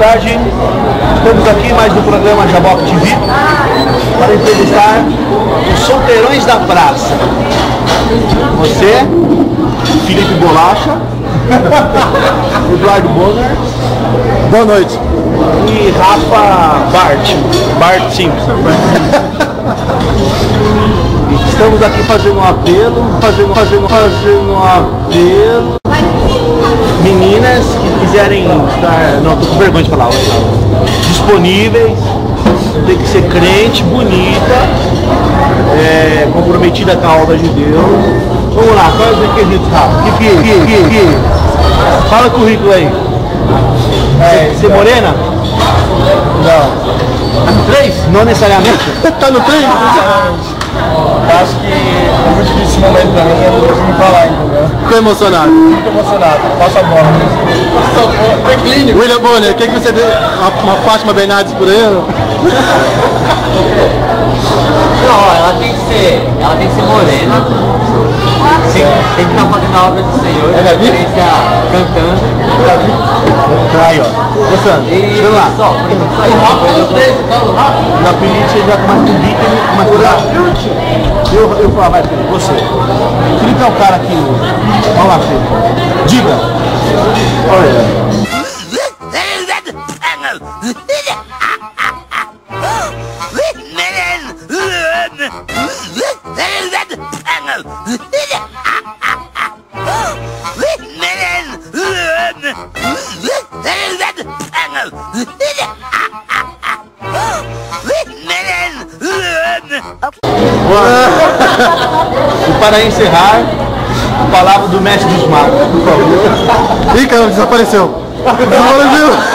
tarde, estamos aqui mais no programa Jaboque TV para entrevistar os solteirões da praça. Você, Felipe Bolacha, Eduardo Bonner. Boa noite. E Rafa Bart. Bart Simpson. Estamos aqui fazendo um apelo, meninas que quiserem estar, não, tô com vergonha de falar hoje, disponíveis, tem que ser crente, bonita, comprometida com a obra de Deus. Vamos lá, quais os requisitos, Rafa? Fala o currículo aí. Você então. Morena? Não. Tá no 3? Não necessariamente? Tá no 3? Acho que é muito difícil esse momento pra mim, eu não consigo falar ainda. Ficou emocionado? Muito emocionado, passa a bola. Foi clínico. William Bonner, o que você deu? Uma Fátima Bernardes por aí? Não, ela tem que ser morena. Tem que estar fazendo a obra do Senhor, é cantando. Aí, ó. Ô Sandro, vem lá. O apelido você já começa com bico e começa com gato. Eu falo, vai Felipe, você. Felipe é o cara aqui. Olha lá, Felipe. Diga. Olha. E para encerrar, a palavra do mestre dos magos, por favor. Ih, caramba, desapareceu.